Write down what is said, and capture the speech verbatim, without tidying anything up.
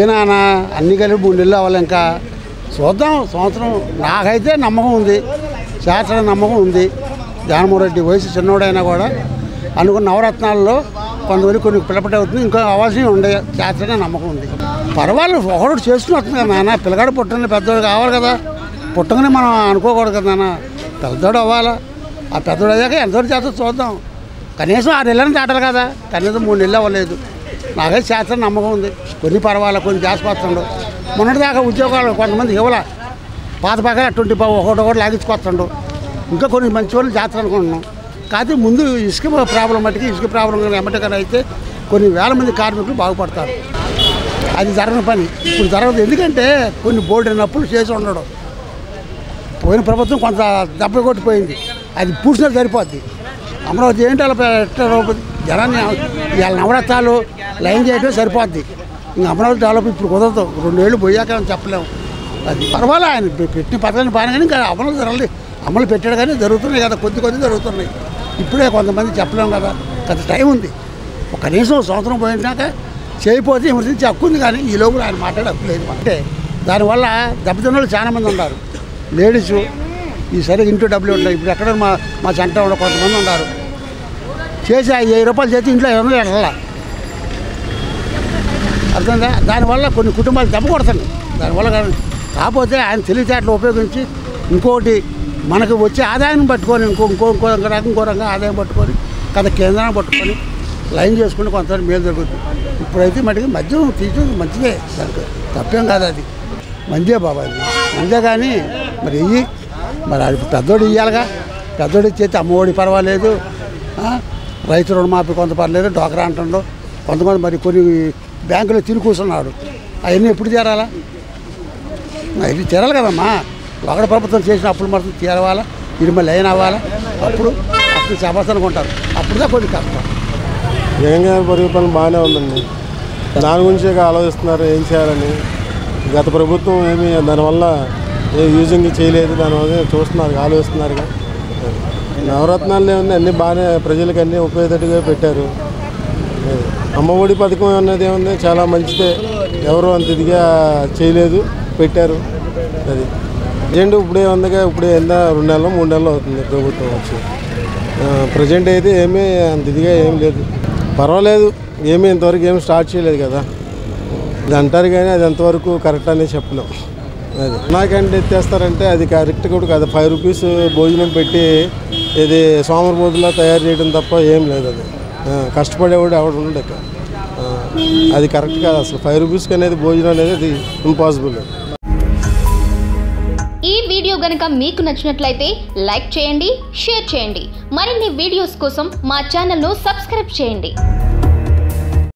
ఏనానా అన్ని కలిపి మూడు నెలలు అవ్వాలి ఇంకా చూద్దాం సంవత్సరం. నాకైతే నమ్మకం ఉంది, శాస్త్ర నమ్మకం ఉంది. జగన్మోహన్ రెడ్డి వయసు చిన్నోడైనా కూడా అనుకున్న నవరత్నాల్లో కొంతమంది కొన్ని పిల్లపట అవుతుంది, ఇంకా అవసరం ఉండే శాస్త్రనే నమ్మకం ఉంది. పర్వాలేదు, ఒకరోజు చేసుకుని వస్తుంది కదా నాన్న. పిల్లగాడు పుట్టని పెద్దోడు కావాలి కదా, పుట్టగానే మనం అనుకోకూడదు కదా నాన్న. పెద్దోడు అవ్వాలా, ఆ పెద్దోడు అయ్యాక ఎంతోటి చేస్తా చూద్దాం. కనీసం ఆరు నెలలను దాటాలి కదా, కనీసం మూడు నెలలు అవ్వలేదు. నాకైతే శాస్త్రం నమ్మకం ఉంది. కొన్ని పర్వాలా, కొన్ని ఆసుపత్రులు మొన్నటిదాకా ఉద్యోగాలు కొంతమంది ఇవ్వాల పాత పక్కల అటువంటి బాబు ఒకటి ఒకటి లాగించుకొస్తుండు. ఇంకా కొన్ని మంచి వాళ్ళు జాతర అనుకుంటున్నాం. కాకపోతే ముందు ఇసుక ప్రాబ్లం మట్టికి ఇసుక ప్రాబ్లం కానీ ఎమ్మటకైనా అయితే కొన్ని వేల మంది కార్మికులు బాగుపడతారు. అది జరగని పని ఇప్పుడు జరగదు. ఎందుకంటే కొన్ని బోర్డు అప్పులు చేసి ఉండడం, పోయిన ప్రభుత్వం కొంత దెబ్బ కొట్టిపోయింది, అది పూడ్చినా సరిపోద్ది. అమరావతి ఏంటి అలా జనాన్ని వాళ్ళ నవరత్నాలు లైన్ చేయటం సరిపోద్ది. ఇంకా అమరావతి డెవలప్ ఇప్పుడు కుదరదు, రెండేళ్ళు పోయాక అని చెప్పలేము. అది పర్వాలా, ఆయన పెట్టిన పథకాన్ని బాగా కానీ ఇంకా అమలు జరగదు. అమలు పెట్టాడు కానీ జరుగుతున్నాయి కదా, కొద్ది కొద్ది జరుగుతున్నాయి. ఇప్పుడే కొంతమంది చెప్పలేము కదా, కొంత టైం ఉంది. ఒక కనీసం సంవత్సరం పోయినాక చేయకపోతే ఎమర్జెన్సీ హక్కు ఉంది. కానీ ఈ లోపల ఆయన మాట్లాడే హక్కు లేదు. అంటే దానివల్ల దెబ్బతిన్న వాళ్ళు చాలామంది ఉన్నారు. లేడీసు ఈసారి ఇంట్లో డబ్బులు ఉంటాయి. ఇప్పుడు ఎక్కడ మా మా చెంట కొంతమంది ఉన్నారు, చేసి ఆ వెయ్యి రూపాయలు చేసి ఇంట్లో ఐదు వందలు వెళ్ళాల అర్థంగా. దానివల్ల కొన్ని కుటుంబాలు దెబ్బ కొడుతున్నాయి. దానివల్ల కాకపోతే ఆయన తెలివితేటలు ఉపయోగించి ఇంకోటి మనకు వచ్చే ఆదాయాన్ని పట్టుకొని ఇంకో ఇంకో ఇంకో రకం ఇంకో రకంగా ఆదాయం పట్టుకొని కదా కేంద్రాన్ని పట్టుకొని లైన్ చేసుకుంటే కొంతమంది మేలు జరుగుతుంది. ఇప్పుడైతే మటుకు మద్యం తీసుకుని మంచిదే, దానికి తప్పేం కాదు. అది మందే బాబాయ్ మందే. కానీ మరి ఇవి మరి అది పెద్దోడు ఇవ్వాలిగా, పెద్దోడు ఇచ్చేస్తే అమ్మఒడి పర్వాలేదు, రైతు రుణమాఫీ కొంత పర్లేదు, డోకరా అంటుండో కొంతమంది మరి కొన్ని బ్యాంకులో తిరిగి కూర్చున్నాడు. అవన్నీ ఎప్పుడు చేరాలా? అవి చేరాలి కదమ్మా. ఒకటి ప్రభుత్వం చేసిన అప్పుడు మాత్రం తీరవాలా, ఇరుమ లైన్ అవ్వాలా, అప్పుడు అప్పుడు చేపలు అనుకుంటారు. అప్పుడుదా కొన్ని కష్టం. జగన్ గారి పరిపాలన బాగానే ఉందండి. దాని గురించి ఆలోచిస్తున్నారు ఏం చేయాలని. గత ప్రభుత్వం ఏమి దానివల్ల ఏ యూజింగ్ చేయలేదు, దానివల్ల చూస్తున్నారు ఆలోచిస్తున్నారుగా. నవరత్నాలు ఏమన్నా అన్నీ బాగానే ప్రజలకు అన్నీ ఉపయోగపడేటట్టుగా పెట్టారు. అమ్మఒడి పథకం అన్నది ఏముంది, చాలా మంచిదే. ఎవరు అంత ఇదిగా చేయలేదు, పెట్టారు. అది ప్రజెంట్ ఇప్పుడే ఉందిగా, ఇప్పుడే ఎంత రెండు నెలలు మూడు నెలలు అవుతుంది ప్రభుత్వం వచ్చి. ప్రజెంట్ అయితే ఏమీ అంత ఇదిగా ఏం లేదు, పర్వాలేదు. ఏమీ ఇంతవరకు ఏమి స్టార్ట్ చేయలేదు కదా, ఇది అంటారు. కానీ అది ఎంతవరకు కరెక్ట్ అనేది చెప్పలేం. అది నాకంటే ఎత్తేస్తారంటే అది కరెక్ట్ కూడా కాదు. ఫైవ్ రూపీస్ భోజనం పెట్టి ఇది సోమవారం బోధులా తయారు చేయడం తప్ప ఏం లేదు. అది కష్టపడేవాడు ఎవడు ఉండడు ఇక్కడ. అది కరెక్ట్ కాదు అసలు. ఫైవ్ రూపీస్కి అనేది భోజనం అనేది అది ఇంపాసిబుల్. ఈ వీడియో గనక మీకు నచ్చినట్లయితే లైక్ చేయండి, షేర్ చేయండి. మరిన్ని వీడియోస్ కోసం మా ఛానల్ను సబ్స్క్రైబ్ చేయండి.